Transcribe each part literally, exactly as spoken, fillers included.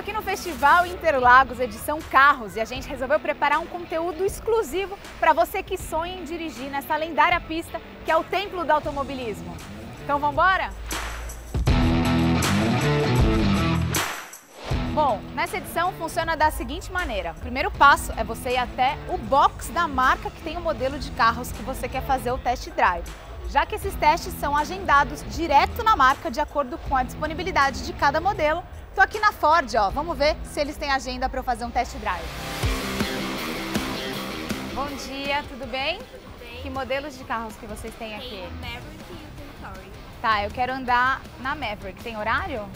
aqui no Festival Interlagos, edição Carros, e a gente resolveu preparar um conteúdo exclusivo para você que sonha em dirigir nessa lendária pista que é o templo do automobilismo. Então vamos embora? Bom, nessa edição funciona da seguinte maneira. O primeiro passo é você ir até o box da marca que tem o modelo de carros que você quer fazer o test drive, já que esses testes são agendados direto na marca de acordo com a disponibilidade de cada modelo. Estou aqui na Ford, ó. Vamos ver se eles têm agenda para eu fazer um test drive. Bom dia, tudo bem? Tudo bem. Que modelos de carros que vocês têm aqui? Tem o Maverick e o Tito. Tá, eu quero andar na Maverick. Tem horário?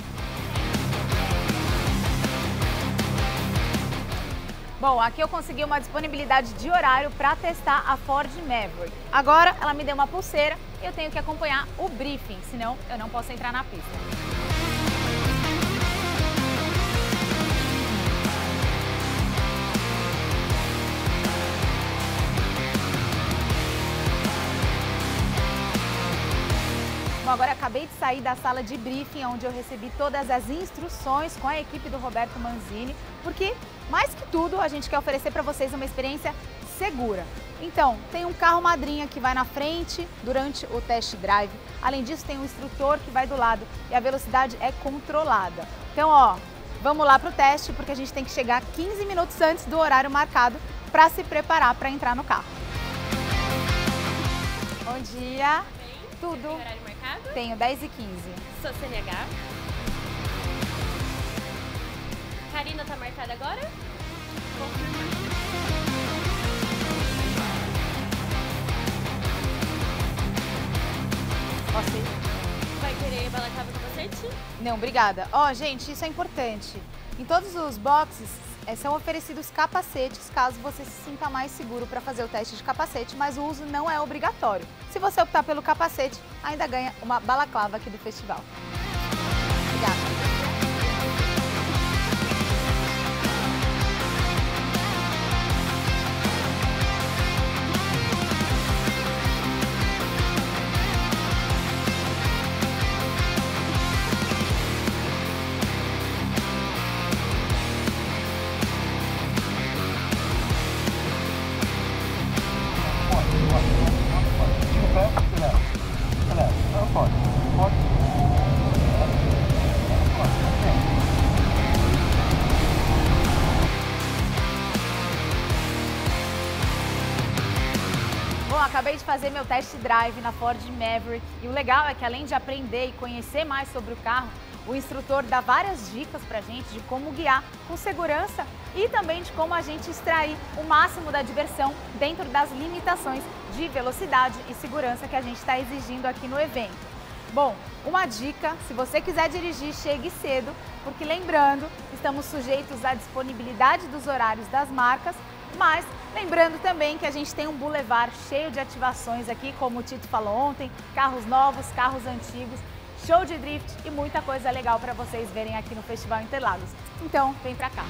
Bom, aqui eu consegui uma disponibilidade de horário para testar a Ford Maverick. Agora ela me deu uma pulseira e eu tenho que acompanhar o briefing, senão eu não posso entrar na pista. Bom, agora acabei de sair da sala de briefing, onde eu recebi todas as instruções com a equipe do Roberto Manzini, porque mais que tudo, a gente quer oferecer para vocês uma experiência segura. Então, tem um carro madrinha que vai na frente durante o test drive. Além disso, tem um instrutor que vai do lado e a velocidade é controlada. Então, ó, vamos lá para o teste, porque a gente tem que chegar quinze minutos antes do horário marcado para se preparar para entrar no carro. Bom dia. Bem, tudo. Tem horário marcado? Tenho dez e quinze. Sou C N H. Karina tá marcada agora? Posso ir? Vai querer balaclava com bastante? Não, obrigada. Ó, oh, gente, isso é importante. Em todos os boxes é, são oferecidos capacetes, caso você se sinta mais seguro para fazer o teste de capacete, mas o uso não é obrigatório. Se você optar pelo capacete, ainda ganha uma balaclava aqui do festival. Obrigada. Acabei de fazer meu test drive na Ford Maverick e o legal é que, além de aprender e conhecer mais sobre o carro, o instrutor dá várias dicas pra gente de como guiar com segurança e também de como a gente extrair o máximo da diversão dentro das limitações de velocidade e segurança que a gente está exigindo aqui no evento. Bom, uma dica, se você quiser dirigir, chegue cedo, porque, lembrando, estamos sujeitos à disponibilidade dos horários das marcas. Mas lembrando também que a gente tem um boulevard cheio de ativações aqui, como o Tito falou ontem, carros novos, carros antigos, show de drift e muita coisa legal para vocês verem aqui no Festival Interlagos. Então, vem pra cá!